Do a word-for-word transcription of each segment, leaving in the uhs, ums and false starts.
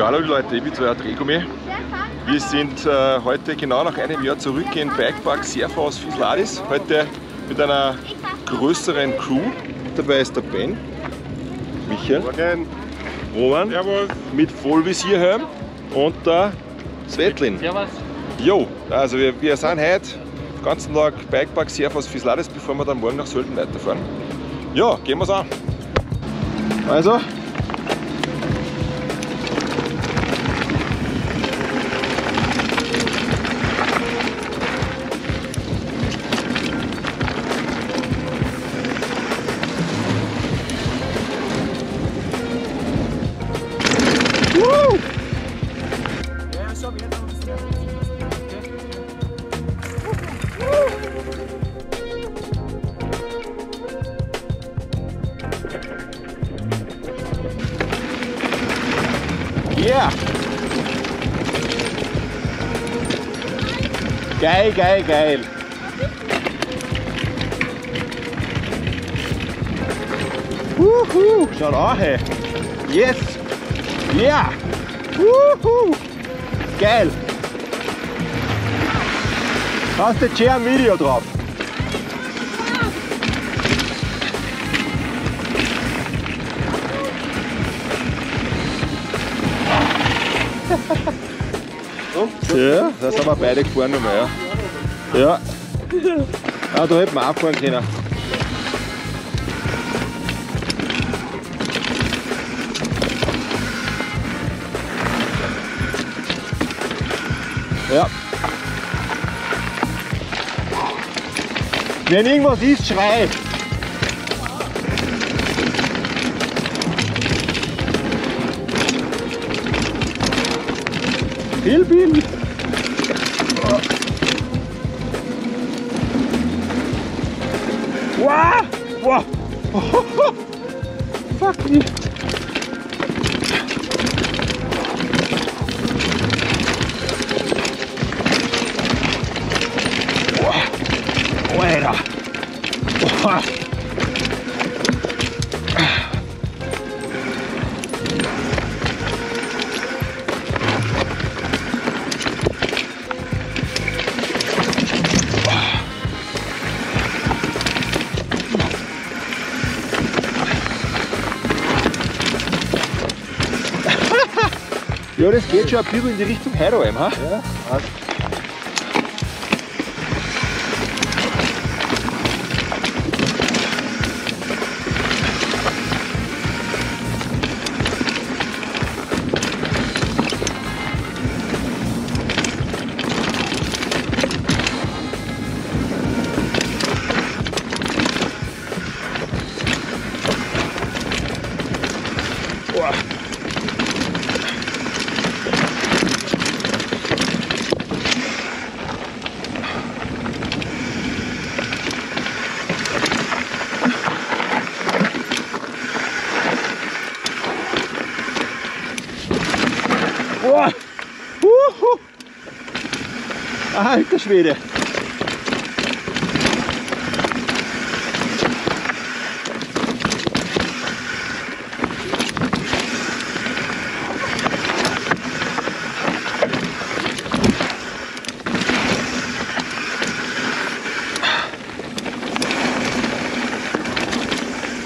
Ja, hallo Leute, ich bin euer Drehgummi. Wir sind äh, heute genau nach einem Jahr zurück in Bikepark Serfaus-Fiss-Ladis. Heute mit einer größeren Crew. Dabei ist der Ben, Michael, Roman, mit Vollvisierhelm und der Svetlin. Jo, also wir, wir sind heute den ganzen Tag Bikepark Serfaus-Fiss-Ladis, bevor wir dann morgen nach Sölden weiterfahren. Ja, gehen wir's an. Also. Yeah! Geil, geil, geil! Wuhu! Schaut an, hey! Yes! Yeah! Wuhu! Geil! Hast du jetzt schon ein Video drauf? Ja, da sind wir beide gefahren nochmal, ja. Ja. Ah, da hätten wir auch fahren können. Ja. Wenn irgendwas ist, schrei! Bill, Bill! Wow! Wow! Oh, fuck me! Wow! Alter! Wow! Ja, das geht schon ein bisschen in die Richtung Heroin, ha? Ja, passt. Alter Schwede!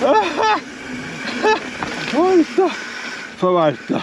Aha! Alter! Verwalter!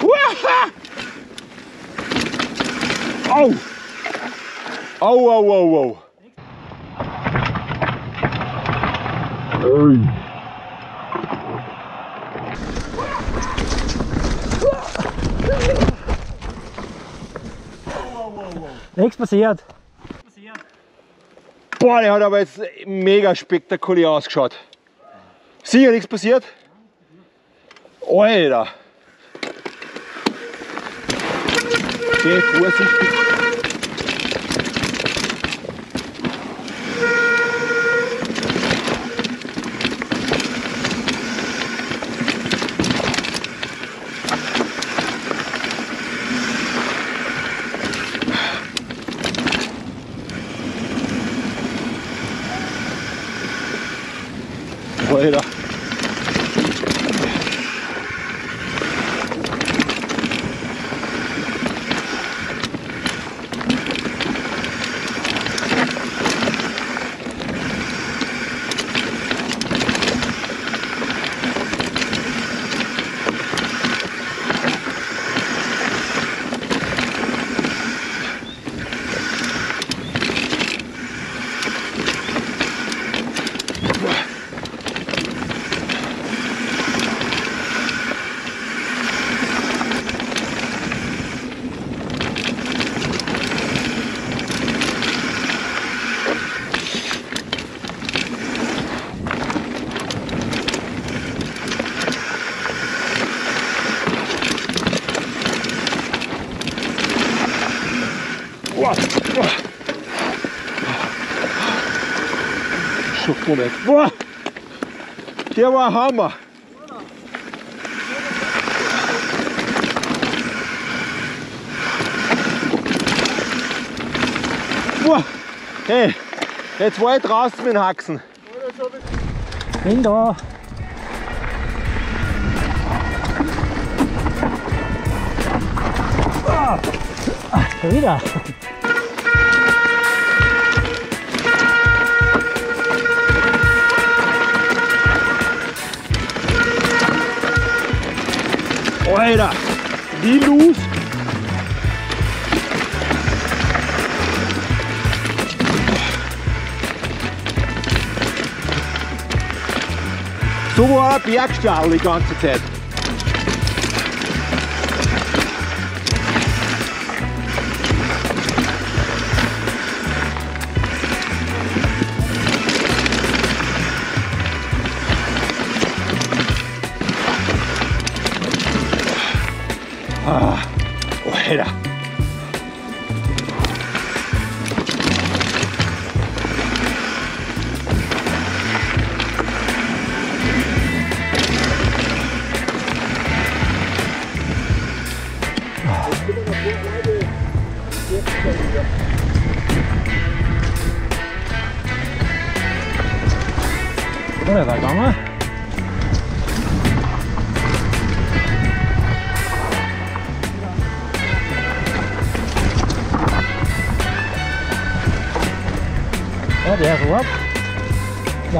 Uah! Au! Au, au, au, au! Ui! Nichts passiert. Nichts passiert. Boah, der hat aber jetzt mega spektakulär ausgeschaut. Sicher nichts passiert? Alter! Geh vorsichtig! Alter! Boah, der war Hammer. Boah, hey, jetzt war ich draußen mit den Haxen. Bin da. Ah, schon wieder. Alter, die Luft! So war ein Bergstadl die ganze Zeit.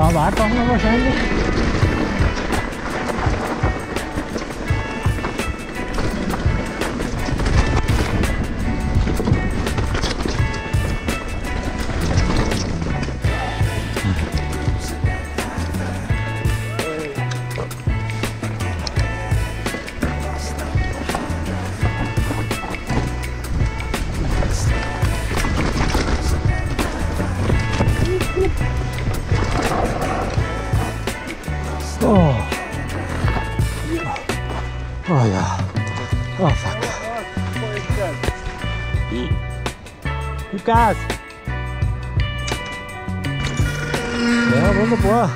Ja, war doch noch wahrscheinlich. Gib Gas! Ja, wunderbar!